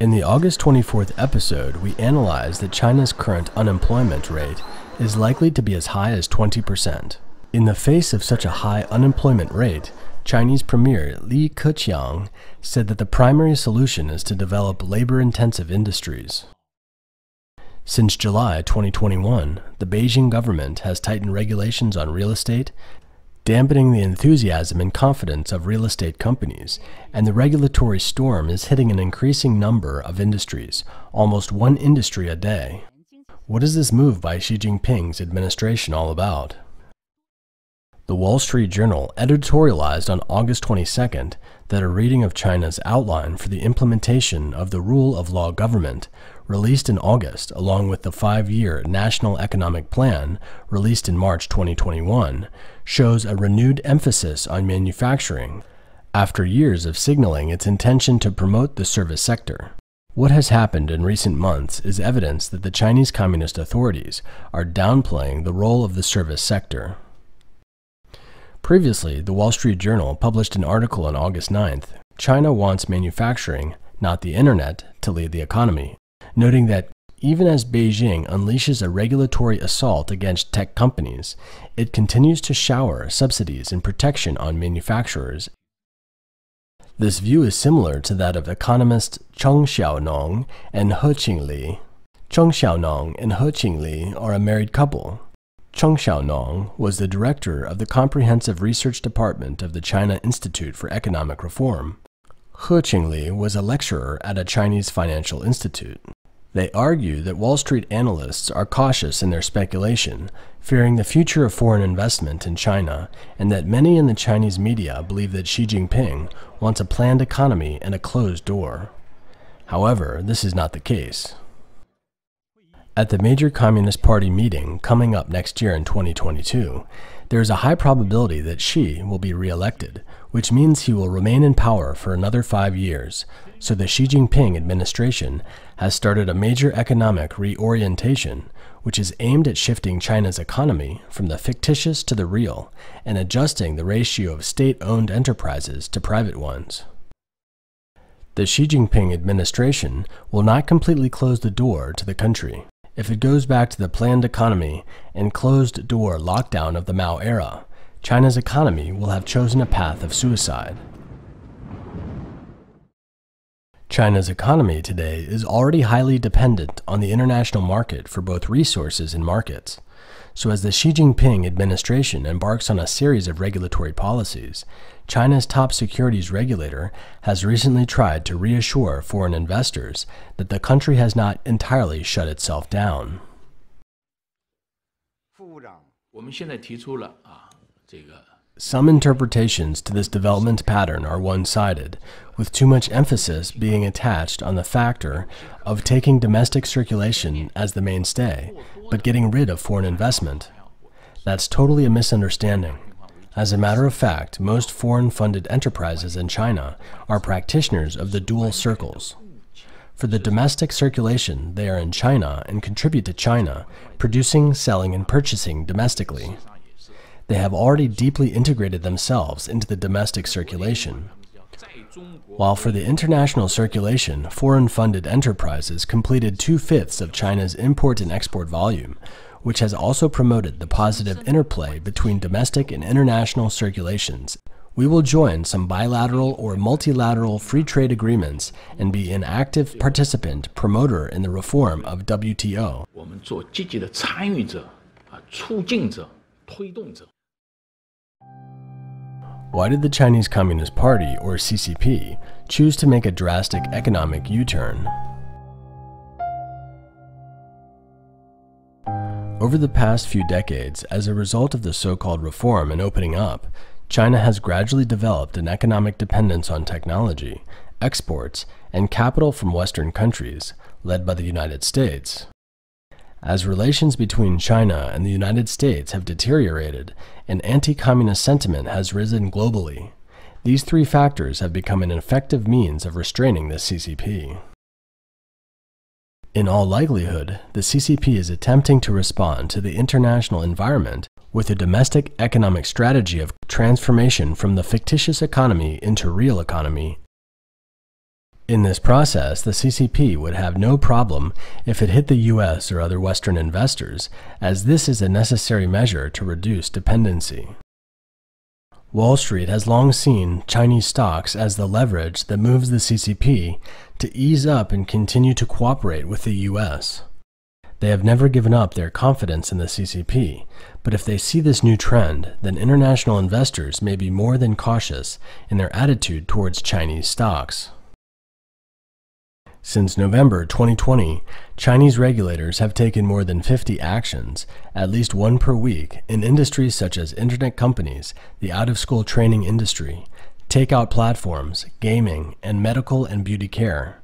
In the August 24th episode, we analyzed that China's current unemployment rate is likely to be as high as 20%. In the face of such a high unemployment rate, Chinese Premier Li Keqiang said that the primary solution is to develop labor-intensive industries. Since July 2021, the Beijing government has tightened regulations on real estate, dampening the enthusiasm and confidence of real estate companies, and the regulatory storm is hitting an increasing number of industries, almost one industry a day. What is this move by Xi Jinping's administration all about? The Wall Street Journal editorialized on August 22nd that a reading of China's outline for the implementation of the rule of law government, released in August, along with the 5-year National Economic Plan, released in March 2021, shows a renewed emphasis on manufacturing, after years of signaling its intention to promote the service sector. What has happened in recent months is evidence that the Chinese Communist authorities are downplaying the role of the service sector. Previously, the Wall Street Journal published an article on August 9th, "China wants manufacturing, not the internet, to lead the economy," noting that even as Beijing unleashes a regulatory assault against tech companies, it continues to shower subsidies and protection on manufacturers. This view is similar to that of economists Cheng Xiaonong and He Qingli. Cheng Xiaonong and He Qingli are a married couple. Cheng Xiaonong was the director of the Comprehensive Research Department of the China Institute for Economic Reform. He Qingli was a lecturer at a Chinese financial institute. They argue that Wall Street analysts are cautious in their speculation, fearing the future of foreign investment in China, and that many in the Chinese media believe that Xi Jinping wants a planned economy and a closed door. However, this is not the case. At the major Communist Party meeting coming up next year in 2022, there is a high probability that Xi will be re-elected, which means he will remain in power for another 5 years, so the Xi Jinping administration has started a major economic reorientation, which is aimed at shifting China's economy from the fictitious to the real and adjusting the ratio of state-owned enterprises to private ones. The Xi Jinping administration will not completely close the door to the country. If it goes back to the planned economy and closed-door lockdown of the Mao era, China's economy will have chosen a path of suicide. China's economy today is already highly dependent on the international market for both resources and markets. So as the Xi Jinping administration embarks on a series of regulatory policies, China's top securities regulator has recently tried to reassure foreign investors that the country has not entirely shut itself down. Some interpretations to this development pattern are one-sided, with too much emphasis being attached on the factor of taking domestic circulation as the mainstay, but getting rid of foreign investment. That's totally a misunderstanding. As a matter of fact, most foreign-funded enterprises in China are practitioners of the dual circles. For the domestic circulation, they are in China and contribute to China, producing, selling, and purchasing domestically. They have already deeply integrated themselves into the domestic circulation. While for the international circulation, foreign-funded enterprises completed 2/5 of China's import and export volume, which has also promoted the positive interplay between domestic and international circulations. We will join some bilateral or multilateral free trade agreements and be an active participant, promoter in the reform of WTO. Why did the Chinese Communist Party, or CCP, choose to make a drastic economic U-turn? Over the past few decades, as a result of the so-called reform and opening up, China has gradually developed an economic dependence on technology, exports, and capital from Western countries, led by the United States. As relations between China and the United States have deteriorated, an anti-communist sentiment has risen globally. These three factors have become an effective means of restraining the CCP. In all likelihood, the CCP is attempting to respond to the international environment with a domestic economic strategy of transformation from the fictitious economy into real economy In this process, the CCP would have no problem if it hit the US or other Western investors, as this is a necessary measure to reduce dependency. Wall Street has long seen Chinese stocks as the leverage that moves the CCP to ease up and continue to cooperate with the US. They have never given up their confidence in the CCP, but if they see this new trend, then international investors may be more than cautious in their attitude towards Chinese stocks. Since November 2020, Chinese regulators have taken more than 50 actions, at least one per week, in industries such as internet companies, the out-of-school training industry, takeout platforms, gaming, and medical and beauty care.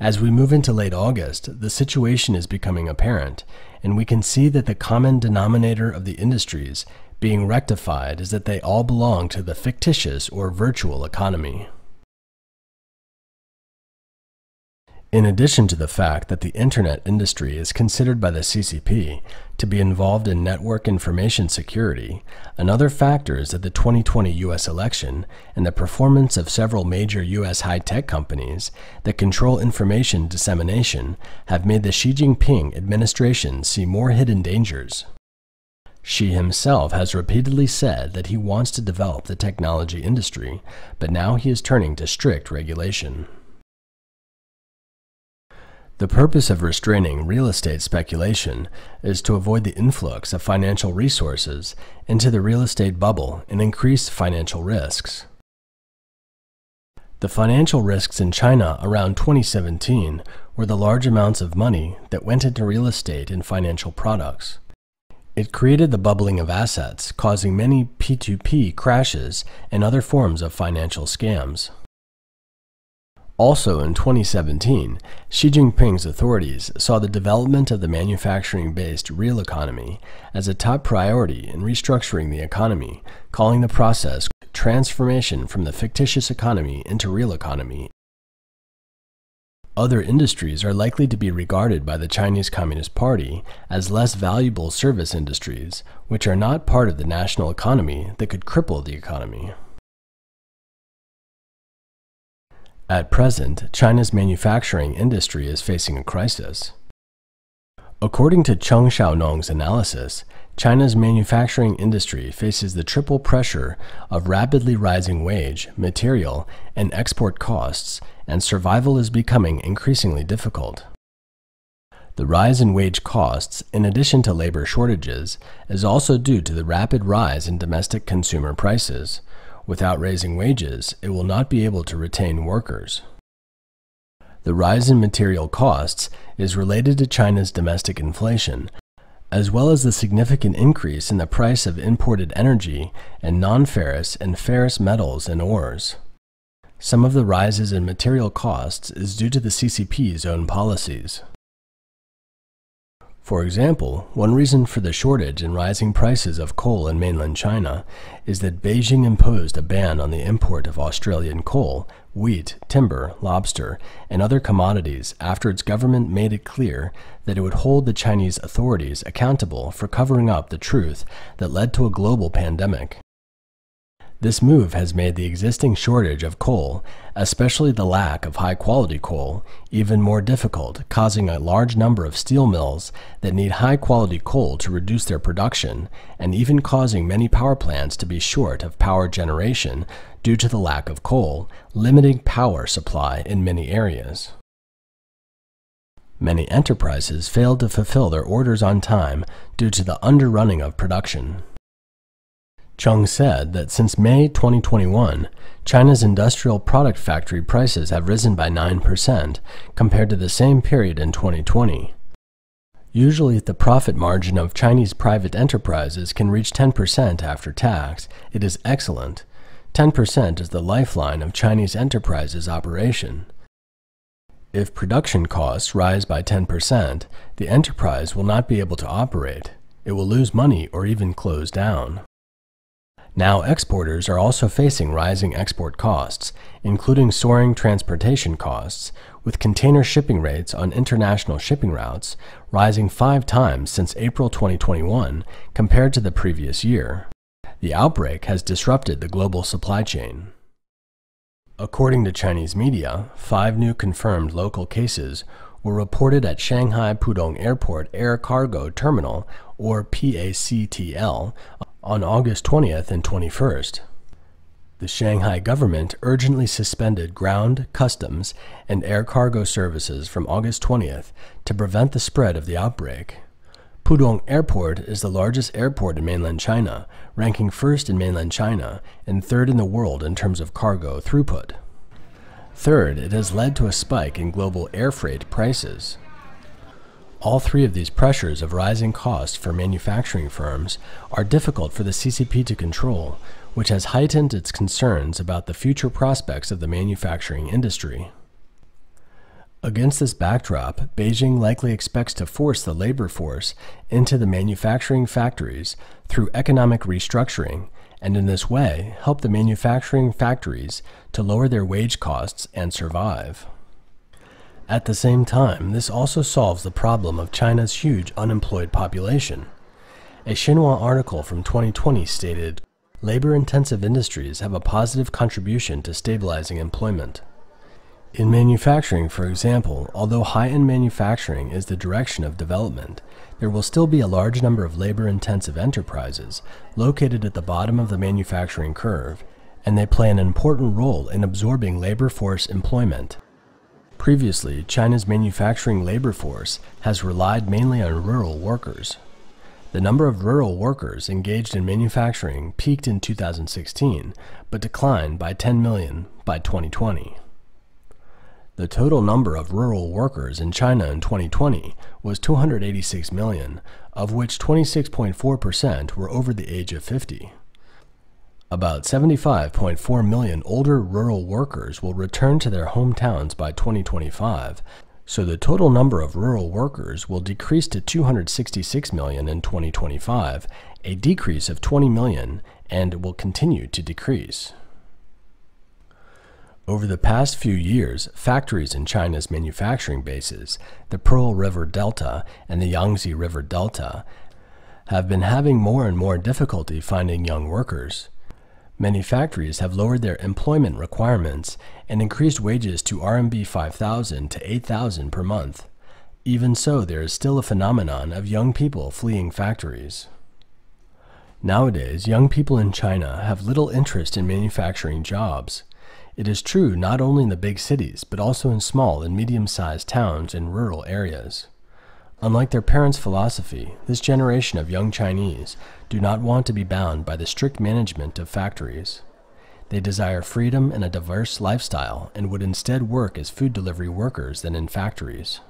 As we move into late August, the situation is becoming apparent, and we can see that the common denominator of the industries being rectified is that they all belong to the fictitious or virtual economy. In addition to the fact that the internet industry is considered by the CCP to be involved in network information security, another factor is that the 2020 US election and the performance of several major US high-tech companies that control information dissemination have made the Xi Jinping administration see more hidden dangers. Xi himself has repeatedly said that he wants to develop the technology industry, but now he is turning to strict regulation. The purpose of restraining real estate speculation is to avoid the influx of financial resources into the real estate bubble and increase financial risks. The financial risks in China around 2017 were the large amounts of money that went into real estate and financial products. It created the bubbling of assets, causing many P2P crashes and other forms of financial scams. Also in 2017, Xi Jinping's authorities saw the development of the manufacturing-based real economy as a top priority in restructuring the economy, calling the process transformation from the fictitious economy into real economy. Other industries are likely to be regarded by the Chinese Communist Party as less valuable service industries, which are not part of the national economy that could cripple the economy. At present, China's manufacturing industry is facing a crisis. According to Cheng Xiaonong's analysis, China's manufacturing industry faces the triple pressure of rapidly rising wage, material, and export costs, and survival is becoming increasingly difficult. The rise in wage costs, in addition to labor shortages, is also due to the rapid rise in domestic consumer prices. Without raising wages, it will not be able to retain workers. The rise in material costs is related to China's domestic inflation, as well as the significant increase in the price of imported energy and non-ferrous and ferrous metals and ores. Some of the rises in material costs is due to the CCP's own policies. For example, one reason for the shortage and rising prices of coal in mainland China is that Beijing imposed a ban on the import of Australian coal, wheat, timber, lobster, and other commodities after its government made it clear that it would hold the Chinese authorities accountable for covering up the truth that led to a global pandemic. This move has made the existing shortage of coal, especially the lack of high-quality coal, even more difficult, causing a large number of steel mills that need high-quality coal to reduce their production, and even causing many power plants to be short of power generation due to the lack of coal, limiting power supply in many areas. Many enterprises failed to fulfill their orders on time due to the underrunning of production. Cheng said that since May 2021, China's industrial product factory prices have risen by 9% compared to the same period in 2020. Usually, the profit margin of Chinese private enterprises can reach 10% after tax. It is excellent. 10% is the lifeline of Chinese enterprises' operation. If production costs rise by 10%, the enterprise will not be able to operate. It will lose money or even close down. Now exporters are also facing rising export costs, including soaring transportation costs, with container shipping rates on international shipping routes rising 5 times since April 2021 compared to the previous year. The outbreak has disrupted the global supply chain. According to Chinese media, 5 new confirmed local cases were reported at Shanghai Pudong Airport Air Cargo Terminal, or PACTL, on August 20th and 21st. The Shanghai government urgently suspended ground, customs, and air cargo services from August 20th to prevent the spread of the outbreak. Pudong Airport is the largest airport in mainland China, ranking first in mainland China and third in the world in terms of cargo throughput. Third, it has led to a spike in global air freight prices. All three of these pressures of rising costs for manufacturing firms are difficult for the CCP to control, which has heightened its concerns about the future prospects of the manufacturing industry. Against this backdrop, Beijing likely expects to force the labor force into the manufacturing factories through economic restructuring, and in this way, help the manufacturing factories to lower their wage costs and survive. At the same time, this also solves the problem of China's huge unemployed population. A Xinhua article from 2020 stated, "Labor-intensive industries have a positive contribution to stabilizing employment." In manufacturing, for example, although high-end manufacturing is the direction of development, there will still be a large number of labor-intensive enterprises located at the bottom of the manufacturing curve, and they play an important role in absorbing labor force employment. Previously, China's manufacturing labor force has relied mainly on rural workers. The number of rural workers engaged in manufacturing peaked in 2016, but declined by 10 million by 2020. The total number of rural workers in China in 2020 was 286 million, of which 26.4% were over the age of 50. About 75.4 million older rural workers will return to their hometowns by 2025, so the total number of rural workers will decrease to 266 million in 2025, a decrease of 20 million, and will continue to decrease. Over the past few years, factories in China's manufacturing bases, the Pearl River Delta and the Yangtze River Delta, have been having more and more difficulty finding young workers. Many factories have lowered their employment requirements and increased wages to RMB 5,000 to 8,000 per month. Even so, there is still a phenomenon of young people fleeing factories. Nowadays, young people in China have little interest in manufacturing jobs. It is true not only in the big cities, but also in small and medium-sized towns and rural areas. Unlike their parents' philosophy, this generation of young Chinese do not want to be bound by the strict management of factories. They desire freedom and a diverse lifestyle, and would instead work as food delivery workers than in factories.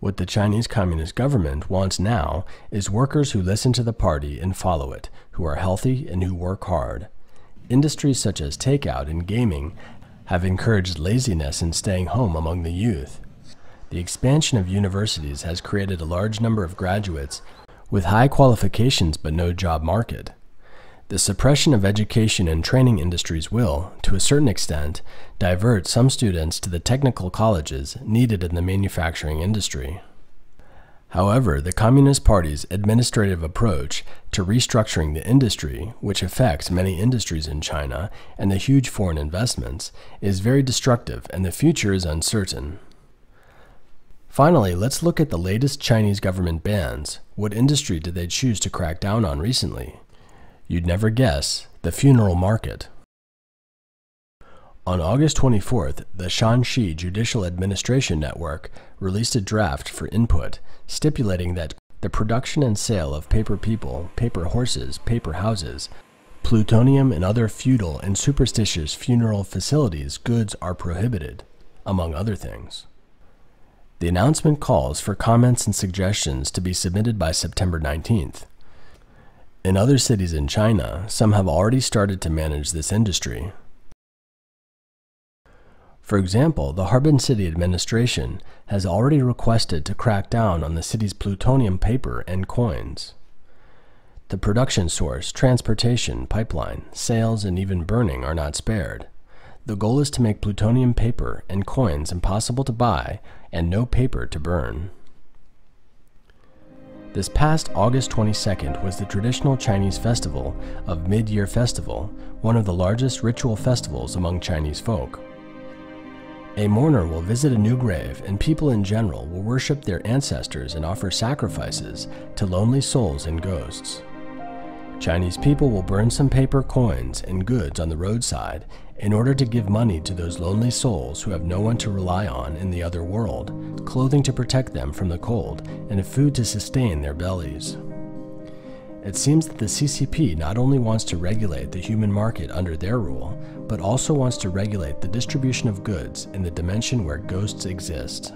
What the Chinese Communist government wants now is workers who listen to the party and follow it, who are healthy and who work hard. Industries such as takeout and gaming have encouraged laziness and staying home among the youth. The expansion of universities has created a large number of graduates with high qualifications but no job market. The suppression of education and training industries will, to a certain extent, divert some students to the technical colleges needed in the manufacturing industry. However, the Communist Party's administrative approach to restructuring the industry, which affects many industries in China and the huge foreign investments, is very destructive, and the future is uncertain. Finally, let's look at the latest Chinese government bans. What industry did they choose to crack down on recently? You'd never guess, the funeral market. On August 24th, the Shanxi Judicial Administration Network released a draft for input, stipulating that the production and sale of paper people, paper horses, paper houses, plutonium, and other feudal and superstitious funeral facilities goods are prohibited, among other things. The announcement calls for comments and suggestions to be submitted by September 19th. In other cities in China, some have already started to manage this industry. For example, the Harbin City Administration has already requested to crack down on the city's plutonium paper and coins. The production source, transportation, pipeline, sales, and even burning are not spared. The goal is to make plutonium paper and coins impossible to buy and no paper to burn. This past August 22nd was the traditional Chinese festival of Mid-Year Festival, one of the largest ritual festivals among Chinese folk. A mourner will visit a new grave, and people in general will worship their ancestors and offer sacrifices to lonely souls and ghosts. Chinese people will burn some paper coins and goods on the roadside in order to give money to those lonely souls who have no one to rely on in the other world, clothing to protect them from the cold, and a food to sustain their bellies. It seems that the CCP not only wants to regulate the human market under their rule, but also wants to regulate the distribution of goods in the dimension where ghosts exist.